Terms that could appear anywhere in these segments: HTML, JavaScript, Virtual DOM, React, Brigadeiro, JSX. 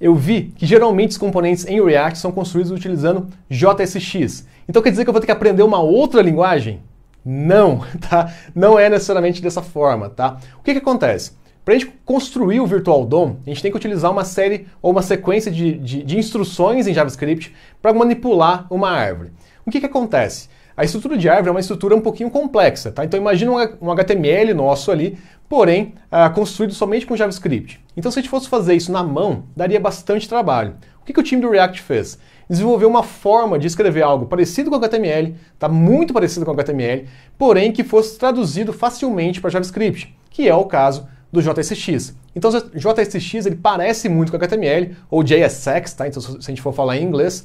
Eu vi que geralmente os componentes em React são construídos utilizando JSX. Então quer dizer que eu vou ter que aprender uma outra linguagem? Não, tá? Não é necessariamente dessa forma, tá? O que que acontece? Para a gente construir o Virtual DOM, a gente tem que utilizar uma série ou uma sequência de instruções em JavaScript para manipular uma árvore. O que que acontece? A estrutura de árvore é uma estrutura um pouquinho complexa, tá? Então imagina um HTML nosso ali, porém construído somente com JavaScript. Então se a gente fosse fazer isso na mão, daria bastante trabalho. O que que o time do React fez? Desenvolveu uma forma de escrever algo parecido com HTML, tá? Muito parecido com HTML, porém que fosse traduzido facilmente para JavaScript, que é o caso do JSX. Então o JSX ele parece muito com HTML, ou JSX, tá? Então, se a gente for falar em inglês,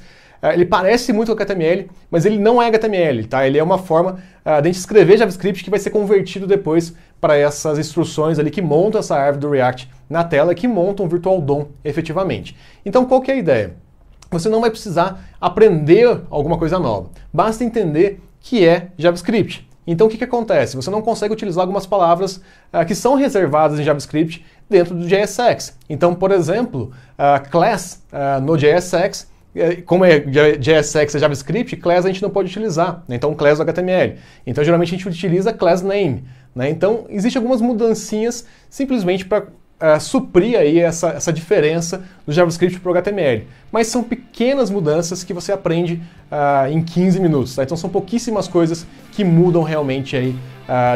ele parece muito com HTML, mas ele não é HTML, tá? Ele é uma forma de a gente escrever JavaScript que vai ser convertido depois para essas instruções ali que montam essa árvore do React na tela, que montam o Virtual DOM efetivamente. Então qual que é a ideia? Você não vai precisar aprender alguma coisa nova, basta entender que é JavaScript. Então o que que acontece? Você não consegue utilizar algumas palavras que são reservadas em JavaScript dentro do JSX. Então, por exemplo, class no JSX, como é JSX é JavaScript, class a gente não pode utilizar, né? Então class do HTML. Então geralmente a gente utiliza class name, né? Então existem algumas mudancinhas simplesmente para suprir aí essa diferença do JavaScript para o HTML. Mas são pequenas mudanças que você aprende em 15 minutos, tá? Então são pouquíssimas coisas que mudam realmente aí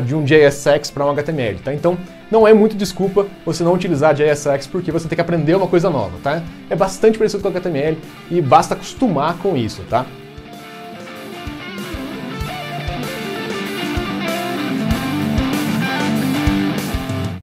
de um JSX para um HTML, tá? Então não é muito desculpa você não utilizar JSX porque você tem que aprender uma coisa nova, tá? É bastante parecido com o HTML e basta acostumar com isso, tá?